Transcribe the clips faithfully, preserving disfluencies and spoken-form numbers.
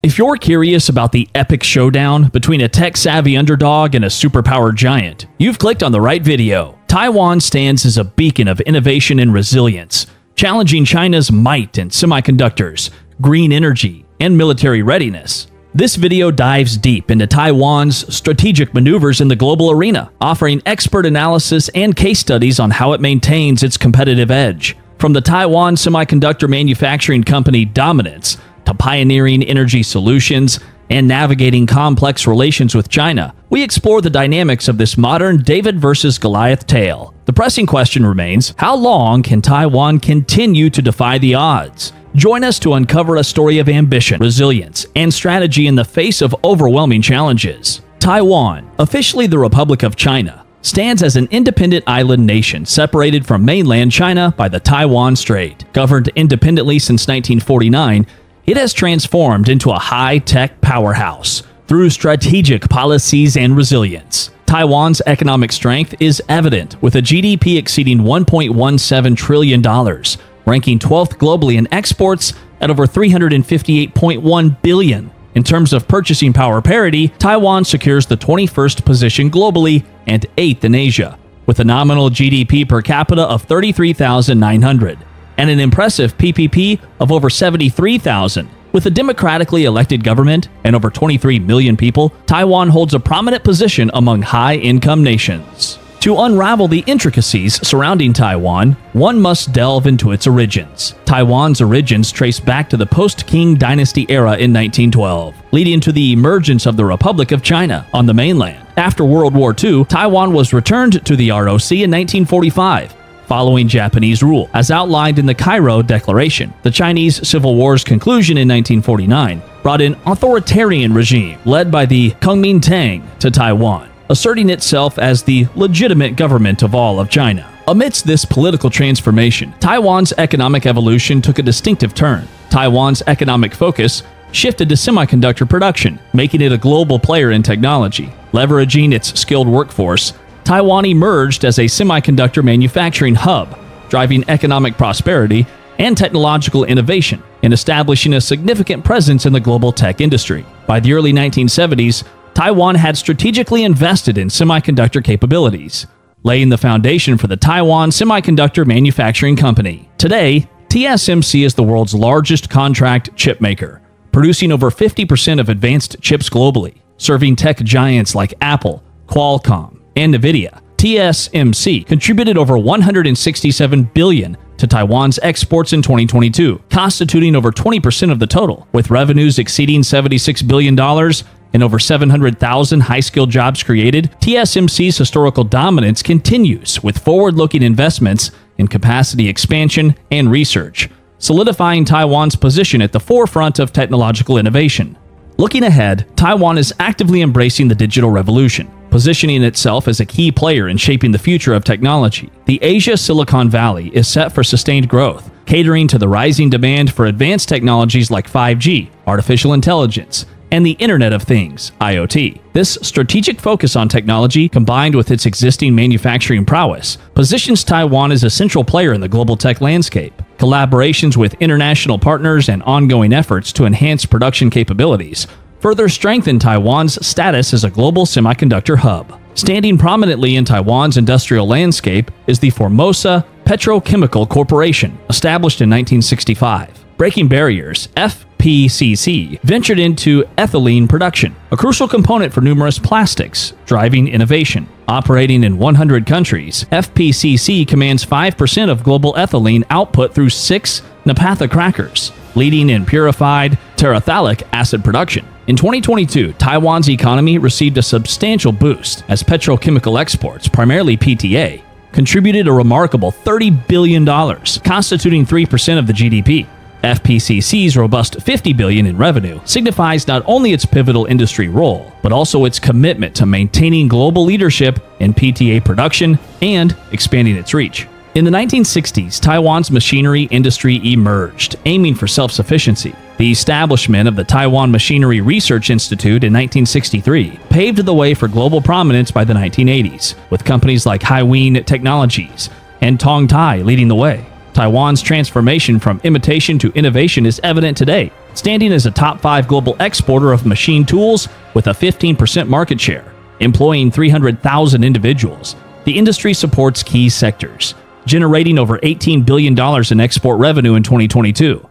If you're curious about the epic showdown between a tech-savvy underdog and a superpowered giant, you've clicked on the right video. Taiwan stands as a beacon of innovation and resilience, challenging China's might in semiconductors, green energy, and military readiness. This video dives deep into Taiwan's strategic maneuvers in the global arena, offering expert analysis and case studies on how it maintains its competitive edge. From the Taiwan Semiconductor Manufacturing Company dominance to pioneering energy solutions and navigating complex relations with China, we explore the dynamics of this modern David versus Goliath tale. The pressing question remains, how long can Taiwan continue to defy the odds? Join us to uncover a story of ambition, resilience, and strategy in the face of overwhelming challenges. Taiwan, officially the Republic of China, stands as an independent island nation separated from mainland China by the Taiwan Strait. Governed independently since nineteen forty-nine, it has transformed into a high-tech powerhouse through strategic policies and resilience. Taiwan's economic strength is evident, with a G D P exceeding one point one seven trillion dollars, ranking twelfth globally in exports at over three hundred fifty-eight point one billion dollars. In terms of purchasing power parity, Taiwan secures the twenty-first position globally and eighth in Asia, with a nominal G D P per capita of thirty-three thousand nine hundred dollars. And an impressive P P P of over seventy-three thousand dollars. With a democratically elected government and over twenty-three million people, Taiwan holds a prominent position among high-income nations. To unravel the intricacies surrounding Taiwan, one must delve into its origins. Taiwan's origins trace back to the post-Qing Dynasty era in nineteen twelve, leading to the emergence of the Republic of China on the mainland. After World War Two, Taiwan was returned to the R O C in nineteen forty-five, following Japanese rule, as outlined in the Cairo Declaration. The Chinese Civil War's conclusion in nineteen forty-nine brought an authoritarian regime led by the Kuomintang to Taiwan, asserting itself as the legitimate government of all of China. Amidst this political transformation, Taiwan's economic evolution took a distinctive turn. Taiwan's economic focus shifted to semiconductor production, making it a global player in technology. Leveraging its skilled workforce, Taiwan emerged as a semiconductor manufacturing hub, driving economic prosperity and technological innovation and establishing a significant presence in the global tech industry. By the early nineteen seventies, Taiwan had strategically invested in semiconductor capabilities, laying the foundation for the Taiwan Semiconductor Manufacturing Company. Today, T S M C is the world's largest contract chip maker, producing over fifty percent of advanced chips globally, serving tech giants like Apple, Qualcomm, and Nvidia. T S M C contributed over one hundred sixty-seven billion dollars to Taiwan's exports in twenty twenty-two, constituting over twenty percent of the total, with revenues exceeding seventy-six billion dollars and over seven hundred thousand high-skilled jobs created. T S M C's historical dominance continues with forward-looking investments in capacity expansion and research, solidifying Taiwan's position at the forefront of technological innovation. Looking ahead, Taiwan is actively embracing the digital revolution, positioning itself as a key player in shaping the future of technology. The Asia Silicon Valley is set for sustained growth, catering to the rising demand for advanced technologies like five G, artificial intelligence, and the Internet of Things, I O T. This strategic focus on technology, combined with its existing manufacturing prowess, positions Taiwan as a central player in the global tech landscape. Collaborations with international partners and ongoing efforts to enhance production capabilities further strengthen Taiwan's status as a global semiconductor hub. Standing prominently in Taiwan's industrial landscape is the Formosa Petrochemical Corporation, established in nineteen sixty-five. Breaking barriers, F P C C ventured into ethylene production, a crucial component for numerous plastics, driving innovation. Operating in one hundred countries, F P C C commands five percent of global ethylene output through six naphtha crackers, leading in purified terephthalic acid production. In twenty twenty-two, Taiwan's economy received a substantial boost as petrochemical exports, primarily P T A, contributed a remarkable thirty billion dollars, constituting three percent of the G D P. F P C C's robust fifty billion dollars in revenue signifies not only its pivotal industry role, but also its commitment to maintaining global leadership in P T A production and expanding its reach. In the nineteen sixties, Taiwan's machinery industry emerged, aiming for self-sufficiency. The establishment of the Taiwan Machinery Research Institute in nineteen sixty-three paved the way for global prominence by the nineteen eighties, with companies like Hiwin Technologies and Tongtai leading the way. Taiwan's transformation from imitation to innovation is evident today, standing as a top five global exporter of machine tools with a fifteen percent market share, employing three hundred thousand individuals. The industry supports key sectors, generating over eighteen billion dollars in export revenue in twenty twenty-two.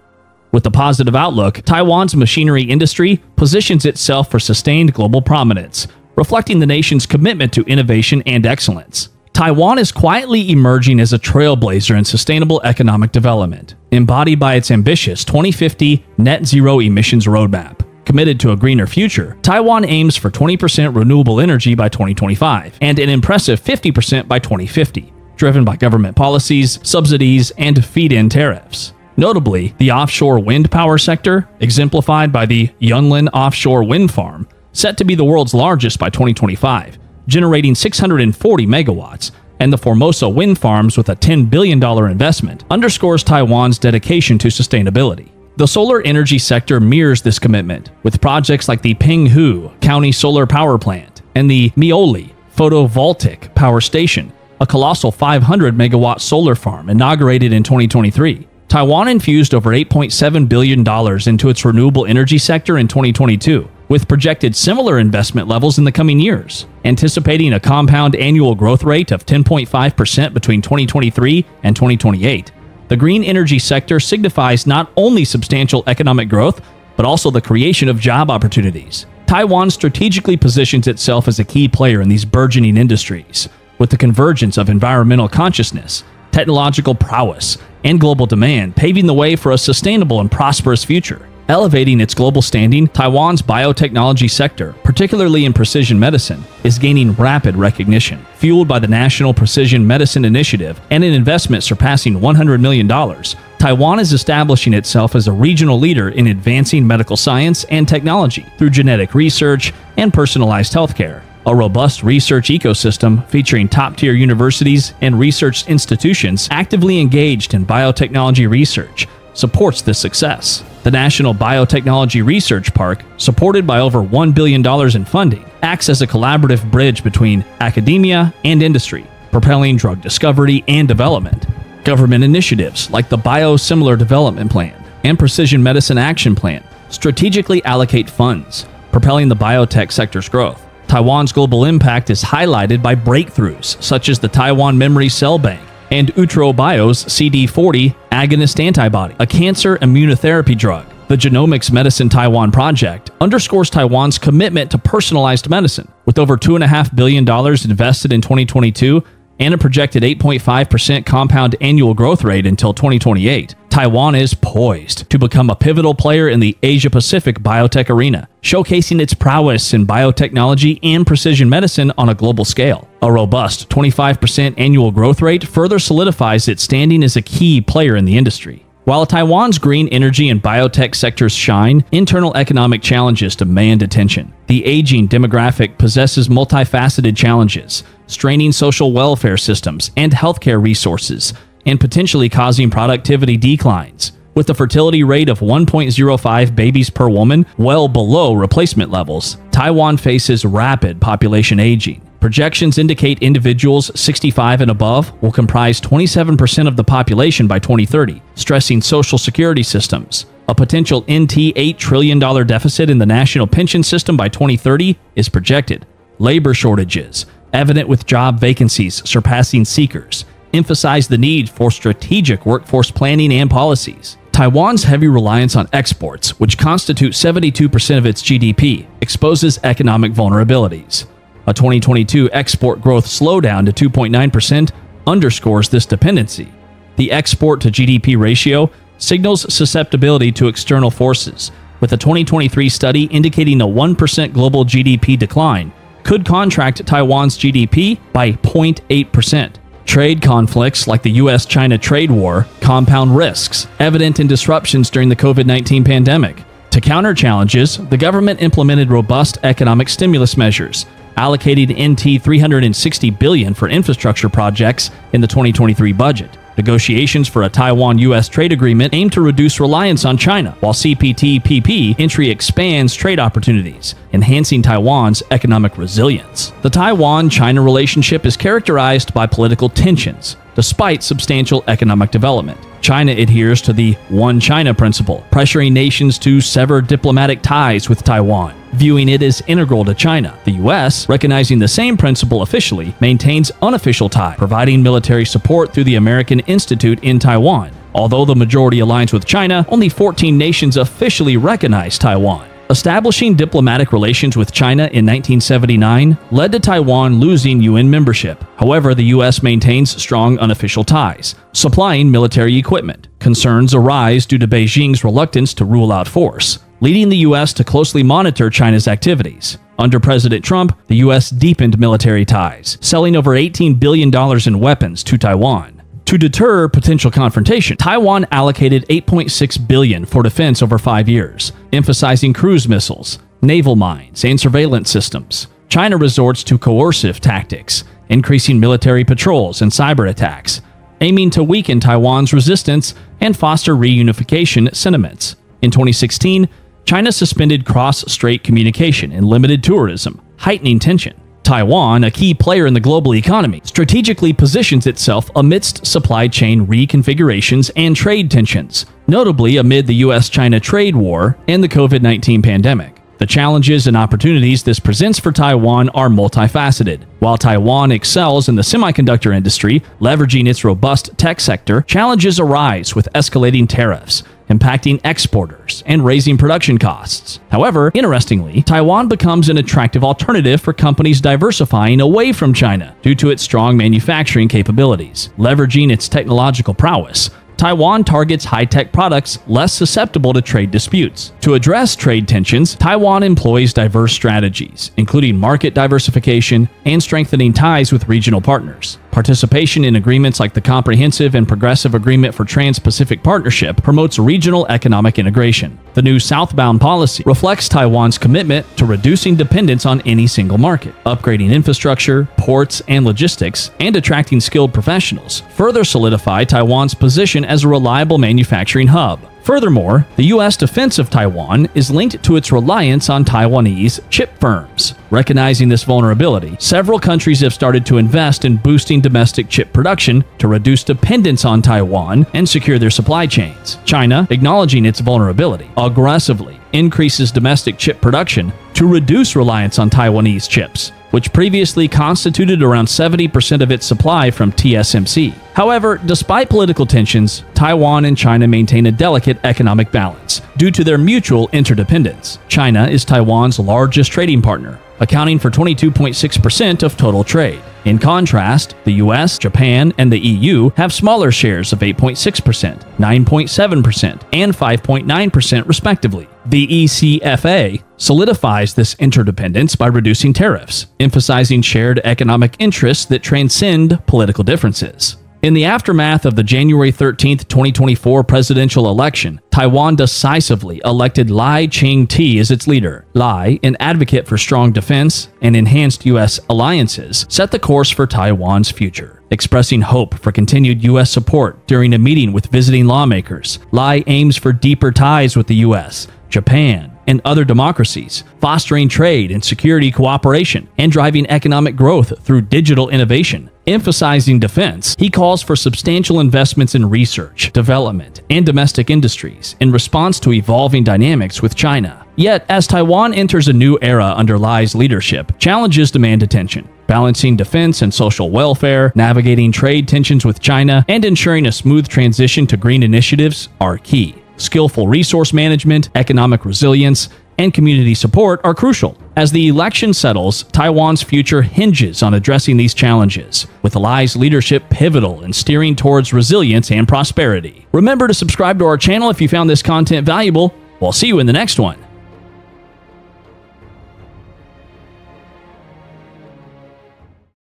With the positive outlook, Taiwan's machinery industry positions itself for sustained global prominence, reflecting the nation's commitment to innovation and excellence. Taiwan is quietly emerging as a trailblazer in sustainable economic development, embodied by its ambitious twenty fifty net zero emissions roadmap. Committed to a greener future, Taiwan aims for twenty percent renewable energy by twenty twenty-five and an impressive fifty percent by twenty fifty, driven by government policies, subsidies, and feed-in tariffs. Notably, the offshore wind power sector, exemplified by the Yunlin Offshore Wind Farm, set to be the world's largest by twenty twenty-five, generating six hundred forty megawatts, and the Formosa wind farms with a ten billion dollars investment, underscores Taiwan's dedication to sustainability. The solar energy sector mirrors this commitment, with projects like the Penghu County Solar Power Plant and the Miaoli Photovoltaic Power Station, a colossal five hundred megawatt solar farm inaugurated in twenty twenty-three. Taiwan infused over eight point seven billion dollars into its renewable energy sector in twenty twenty-two, with projected similar investment levels in the coming years, anticipating a compound annual growth rate of ten point five percent between twenty twenty-three and twenty twenty-eight. The green energy sector signifies not only substantial economic growth, but also the creation of job opportunities. Taiwan strategically positions itself as a key player in these burgeoning industries, with the convergence of environmental consciousness, technological prowess, and global demand paving the way for a sustainable and prosperous future. Elevating its global standing, Taiwan's biotechnology sector, particularly in precision medicine, is gaining rapid recognition, fueled by the National Precision Medicine Initiative and an investment surpassing one hundred million dollars. Taiwan is establishing itself as a regional leader in advancing medical science and technology through genetic research and personalized healthcare. A robust research ecosystem featuring top-tier universities and research institutions actively engaged in biotechnology research supports this success. The National Biotechnology Research Park, supported by over one billion dollars in funding, acts as a collaborative bridge between academia and industry, propelling drug discovery and development. Government initiatives like the Biosimilar Development Plan and Precision Medicine Action Plan strategically allocate funds, propelling the biotech sector's growth. Taiwan's global impact is highlighted by breakthroughs such as the Taiwan Memory Cell Bank and Bio's C D forty agonist antibody, a cancer immunotherapy drug. The Genomics Medicine Taiwan Project underscores Taiwan's commitment to personalized medicine, with over two point five billion dollars invested in twenty twenty-two and a projected eight point five percent compound annual growth rate until twenty twenty-eight. Taiwan is poised to become a pivotal player in the Asia-Pacific biotech arena, showcasing its prowess in biotechnology and precision medicine on a global scale. A robust twenty-five percent annual growth rate further solidifies its standing as a key player in the industry. While Taiwan's green energy and biotech sectors shine, internal economic challenges demand attention. The aging demographic possesses multifaceted challenges, straining social welfare systems and healthcare resources, and potentially causing productivity declines. With a fertility rate of one point zero five babies per woman, well below replacement levels, Taiwan faces rapid population aging. Projections indicate individuals sixty-five and above will comprise twenty-seven percent of the population by twenty thirty, stressing social security systems. A potential N T eight trillion dollars deficit in the national pension system by twenty thirty is projected. Labor shortages, evident with job vacancies surpassing seekers, emphasize the need for strategic workforce planning and policies. Taiwan's heavy reliance on exports, which constitute seventy-two percent of its G D P, exposes economic vulnerabilities. A twenty twenty-two export growth slowdown to two point nine percent underscores this dependency. The export-to-G D P ratio signals susceptibility to external forces, with a twenty twenty-three study indicating a one percent global G D P decline could contract Taiwan's G D P by zero point eight percent. Trade conflicts like the U S China trade war compound risks, evident in disruptions during the COVID nineteen pandemic. To counter challenges, the government implemented robust economic stimulus measures, allocating N T three hundred sixty billion dollars for infrastructure projects in the twenty twenty-three budget. Negotiations for a Taiwan U S trade agreement aim to reduce reliance on China, while C P T P P entry expands trade opportunities, enhancing Taiwan's economic resilience. The Taiwan-China relationship is characterized by political tensions, despite substantial economic development. China adheres to the One China principle, pressuring nations to sever diplomatic ties with Taiwan, viewing it as integral to China. The U S, recognizing the same principle officially, maintains unofficial ties, providing military support through the American Institute in Taiwan. Although the majority aligns with China, only fourteen nations officially recognize Taiwan. Establishing diplomatic relations with China in nineteen seventy-nine led to Taiwan losing U N membership. However, the U S maintains strong unofficial ties, supplying military equipment. Concerns arise due to Beijing's reluctance to rule out force, leading the U S to closely monitor China's activities. Under President Trump, the U S deepened military ties, selling over eighteen billion dollars in weapons to Taiwan. To deter potential confrontation, Taiwan allocated eight point six billion dollars for defense over five years, emphasizing cruise missiles, naval mines, and surveillance systems. China resorts to coercive tactics, increasing military patrols and cyber attacks, aiming to weaken Taiwan's resistance and foster reunification sentiments. In twenty sixteen, China suspended cross-strait communication and limited tourism, heightening tension. Taiwan, a key player in the global economy, strategically positions itself amidst supply chain reconfigurations and trade tensions, notably amid the U S China trade war and the COVID nineteen pandemic. The challenges and opportunities this presents for Taiwan are multifaceted. While Taiwan excels in the semiconductor industry, leveraging its robust tech sector, challenges arise with escalating tariffs, impacting exporters and raising production costs. However, interestingly, Taiwan becomes an attractive alternative for companies diversifying away from China due to its strong manufacturing capabilities. Leveraging its technological prowess, Taiwan targets high-tech products less susceptible to trade disputes. To address trade tensions, Taiwan employs diverse strategies, including market diversification and strengthening ties with regional partners. Participation in agreements like the Comprehensive and Progressive Agreement for Trans-Pacific Partnership promotes regional economic integration. The new southbound policy reflects Taiwan's commitment to reducing dependence on any single market, upgrading infrastructure, ports, and logistics, and attracting skilled professionals, further solidify Taiwan's position as a reliable manufacturing hub. Furthermore, the U S defense of Taiwan is linked to its reliance on Taiwanese chip firms. Recognizing this vulnerability, several countries have started to invest in boosting domestic chip production to reduce dependence on Taiwan and secure their supply chains. China, acknowledging its vulnerability, aggressively increases domestic chip production to reduce reliance on Taiwanese chips, which previously constituted around seventy percent of its supply from T S M C. However, despite political tensions, Taiwan and China maintain a delicate economic balance due to their mutual interdependence. China is Taiwan's largest trading partner, accounting for twenty-two point six percent of total trade. In contrast, the U S, Japan, and the E U have smaller shares of eight point six percent, nine point seven percent, and five point nine percent respectively. The E C F A solidifies this interdependence by reducing tariffs, emphasizing shared economic interests that transcend political differences. In the aftermath of the January thirteenth, twenty twenty-four presidential election, Taiwan decisively elected Lai Ching-te as its leader. Lai, an advocate for strong defense and enhanced U S alliances, set the course for Taiwan's future. Expressing hope for continued U S support during a meeting with visiting lawmakers, Lai aims for deeper ties with the U S, Japan, and other democracies, fostering trade and security cooperation and driving economic growth through digital innovation. Emphasizing defense, he calls for substantial investments in research, development, and domestic industries in response to evolving dynamics with China. Yet, as Taiwan enters a new era under Lai's leadership, challenges demand attention. Balancing defense and social welfare, navigating trade tensions with China, and ensuring a smooth transition to green initiatives are key. Skillful resource management, economic resilience, and community support are crucial. As the election settles, Taiwan's future hinges on addressing these challenges, with Lai's leadership pivotal in steering towards resilience and prosperity. Remember to subscribe to our channel if you found this content valuable. We'll see you in the next one.